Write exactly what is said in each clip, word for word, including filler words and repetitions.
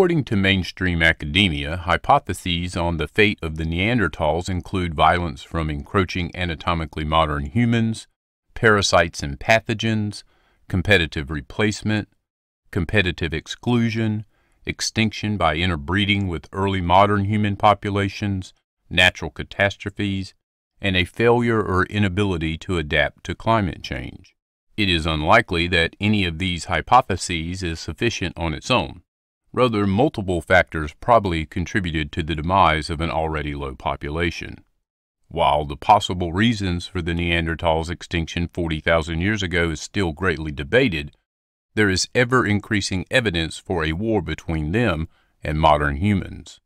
According to mainstream academia, hypotheses on the fate of the Neanderthals include violence from encroaching anatomically modern humans, parasites and pathogens, competitive replacement, competitive exclusion, extinction by interbreeding with early modern human populations, natural catastrophes, and a failure or inability to adapt to climate change. It is unlikely that any of these hypotheses is sufficient on its own. Rather, multiple factors probably contributed to the demise of an already low population. While the possible reasons for the Neanderthals' extinction forty thousand years ago is still greatly debated, there is ever-increasing evidence for a war between them and modern humans.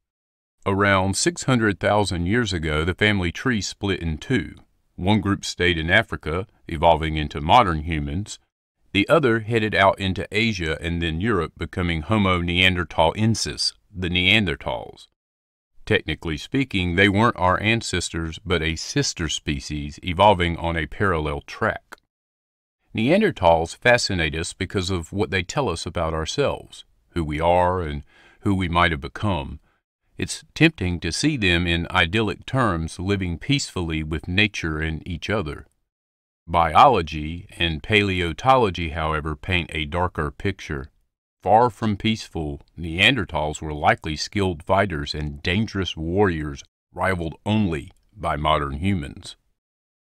Around six hundred thousand years ago, the family tree split in two. One group stayed in Africa, evolving into modern humans. The other headed out into Asia and then Europe, becoming Homo neanderthalensis, the Neanderthals. Technically speaking, they weren't our ancestors, but a sister species evolving on a parallel track. Neanderthals fascinate us because of what they tell us about ourselves, who we are and who we might have become. It's tempting to see them in idyllic terms living peacefully with nature and each other. Biology and paleontology, however, paint a darker picture. Far from peaceful, Neanderthals were likely skilled fighters and dangerous warriors, rivaled only by modern humans.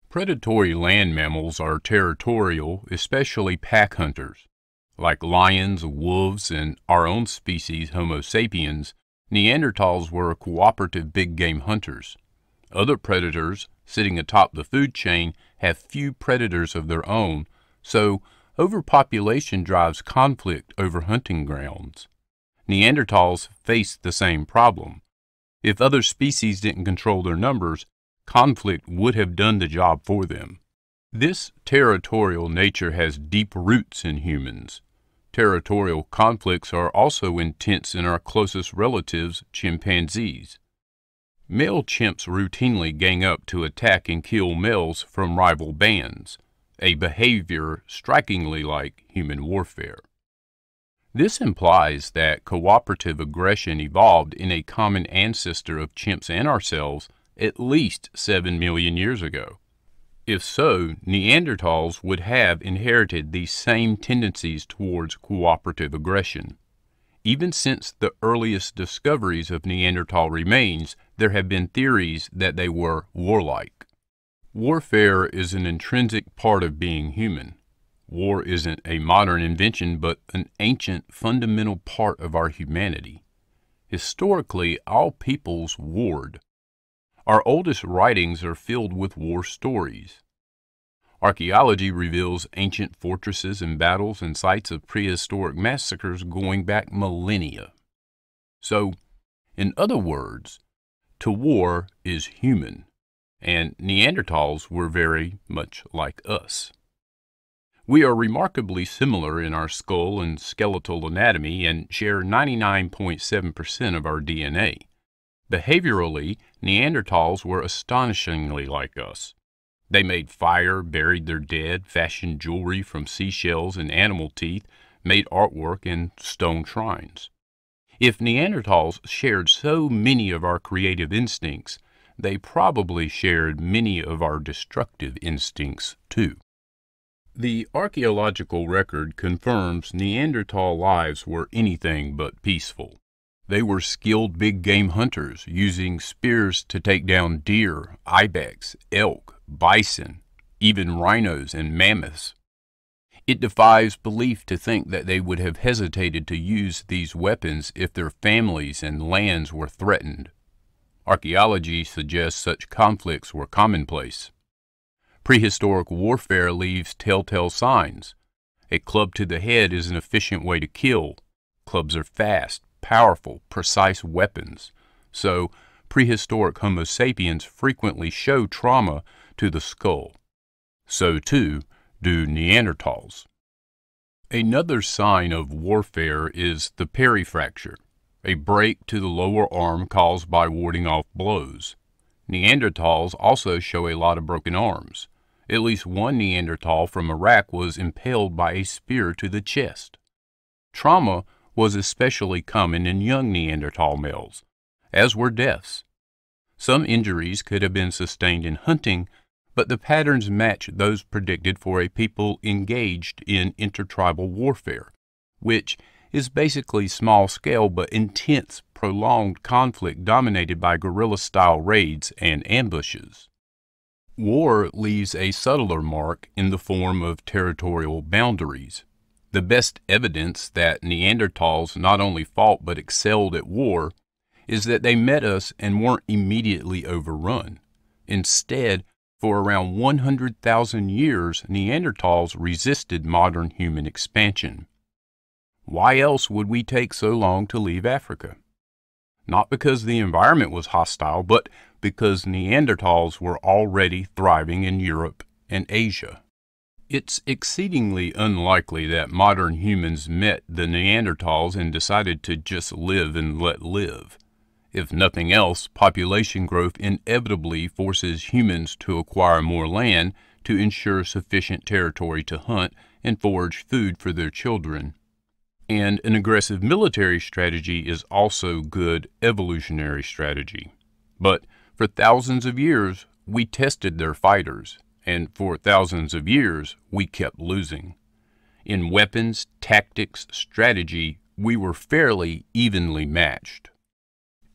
Predatory land mammals are territorial, especially pack hunters. Like lions, wolves, and our own species, Homo sapiens, Neanderthals were cooperative big-game hunters. Other predators, sitting atop the food chain, have few predators of their own, so overpopulation drives conflict over hunting grounds. Neanderthals faced the same problem. If other species didn't control their numbers, conflict would have done the job for them. This territorial nature has deep roots in humans. Territorial conflicts are also intense in our closest relatives, chimpanzees. Male chimps routinely gang up to attack and kill males from rival bands, a behavior strikingly like human warfare. This implies that cooperative aggression evolved in a common ancestor of chimps and ourselves at least seven million years ago. If so, Neanderthals would have inherited these same tendencies towards cooperative aggression. Even since the earliest discoveries of Neanderthal remains, there have been theories that they were warlike. Warfare is an intrinsic part of being human. War isn't a modern invention, but an ancient, fundamental part of our humanity. Historically, all peoples warred. Our oldest writings are filled with war stories. Archaeology reveals ancient fortresses and battles and sites of prehistoric massacres going back millennia. So, in other words, to war is human, and Neanderthals were very much like us. We are remarkably similar in our skull and skeletal anatomy and share ninety-nine point seven percent of our D N A. Behaviorally, Neanderthals were astonishingly like us. They made fire, buried their dead, fashioned jewelry from seashells and animal teeth, made artwork and stone shrines. If Neanderthals shared so many of our creative instincts, they probably shared many of our destructive instincts too. The archaeological record confirms Neanderthal lives were anything but peaceful. They were skilled big-game hunters, using spears to take down deer, ibex, elk, bison, even rhinos and mammoths. It defies belief to think that they would have hesitated to use these weapons if their families and lands were threatened. Archaeology suggests such conflicts were commonplace. Prehistoric warfare leaves telltale signs. A club to the head is an efficient way to kill. Clubs are fast, powerful, precise weapons, so prehistoric Homo sapiens frequently show trauma to the skull. So too do Neanderthals. Another sign of warfare is the peri fracture, a break to the lower arm caused by warding off blows. Neanderthals also show a lot of broken arms. At least one Neanderthal from Iraq was impaled by a spear to the chest. Trauma was especially common in young Neanderthal males, as were deaths. Some injuries could have been sustained in hunting, but the patterns match those predicted for a people engaged in intertribal warfare, which is basically small-scale but intense, prolonged conflict dominated by guerrilla-style raids and ambushes. War leaves a subtler mark in the form of territorial boundaries. The best evidence that Neanderthals not only fought but excelled at war is that they met us and weren't immediately overrun. Instead, for around one hundred thousand years, Neanderthals resisted modern human expansion. Why else would we take so long to leave Africa? Not because the environment was hostile, but because Neanderthals were already thriving in Europe and Asia. It's exceedingly unlikely that modern humans met the Neanderthals and decided to just live and let live. If nothing else, population growth inevitably forces humans to acquire more land to ensure sufficient territory to hunt and forage food for their children. And an aggressive military strategy is also good evolutionary strategy. But for thousands of years, we tested their fighters, and for thousands of years, we kept losing. In weapons, tactics, strategy, we were fairly evenly matched.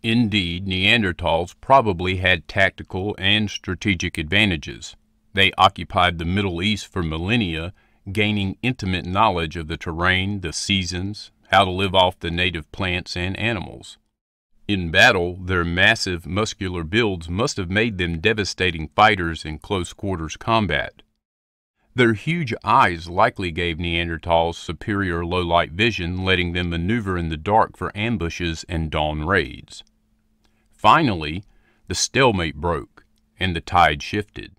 Indeed, Neanderthals probably had tactical and strategic advantages. They occupied the Middle East for millennia, gaining intimate knowledge of the terrain, the seasons, how to live off the native plants and animals. In battle, their massive muscular builds must have made them devastating fighters in close-quarters combat. Their huge eyes likely gave Neanderthals superior low-light vision, letting them maneuver in the dark for ambushes and dawn raids. Finally, the stalemate broke, and the tide shifted.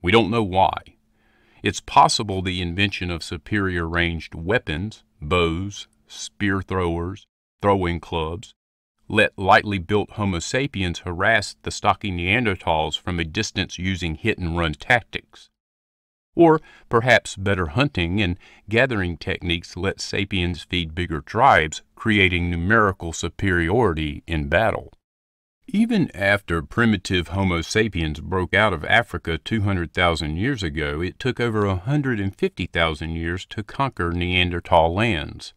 We don't know why. It's possible the invention of superior ranged weapons, bows, spear throwers, throwing clubs, let lightly built Homo sapiens harass the stocky Neanderthals from a distance using hit-and-run tactics. Or perhaps better hunting and gathering techniques let sapiens feed bigger tribes, creating numerical superiority in battle. Even after primitive Homo sapiens broke out of Africa two hundred thousand years ago, it took over one hundred fifty thousand years to conquer Neanderthal lands.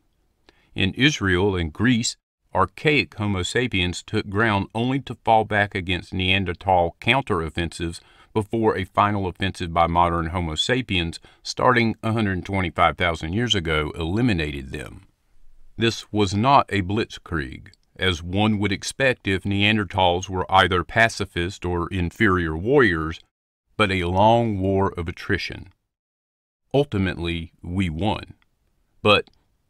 In Israel and Greece, archaic Homo sapiens took ground only to fall back against Neanderthal counteroffensives before a final offensive by modern Homo sapiens starting one hundred twenty-five thousand years ago eliminated them. This was not a blitzkrieg, as one would expect if Neanderthals were either pacifist or inferior warriors, but a long war of attrition. Ultimately, we won. But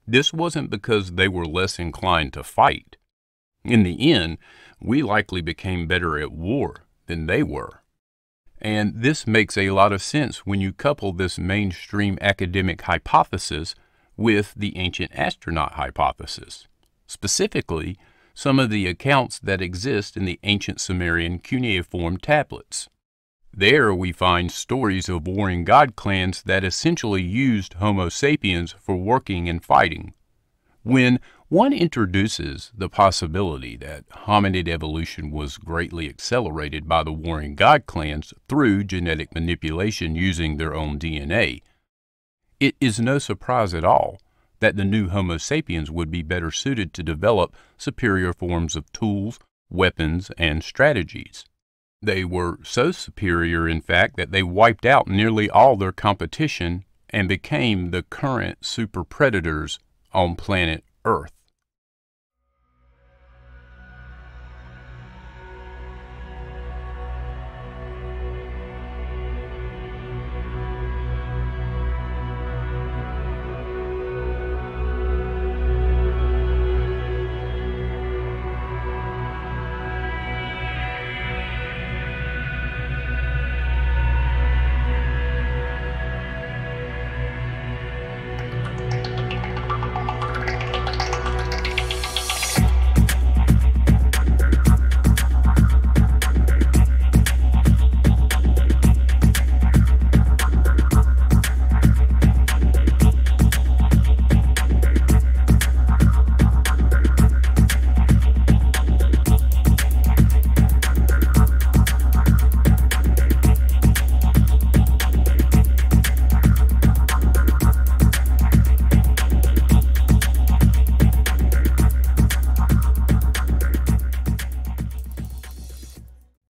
this wasn't because they were less inclined to fight. In the end, we likely became better at war than they were. And this makes a lot of sense when you couple this mainstream academic hypothesis with the ancient astronaut hypothesis. Specifically, some of the accounts that exist in the ancient Sumerian cuneiform tablets. There we find stories of warring god clans that essentially used Homo sapiens for working and fighting. When one introduces the possibility that hominid evolution was greatly accelerated by the warring god clans through genetic manipulation using their own D N A, it is no surprise at all that the new Homo sapiens would be better suited to develop superior forms of tools, weapons, and strategies. They were so superior, in fact, that they wiped out nearly all their competition and became the current super predators on planet Earth.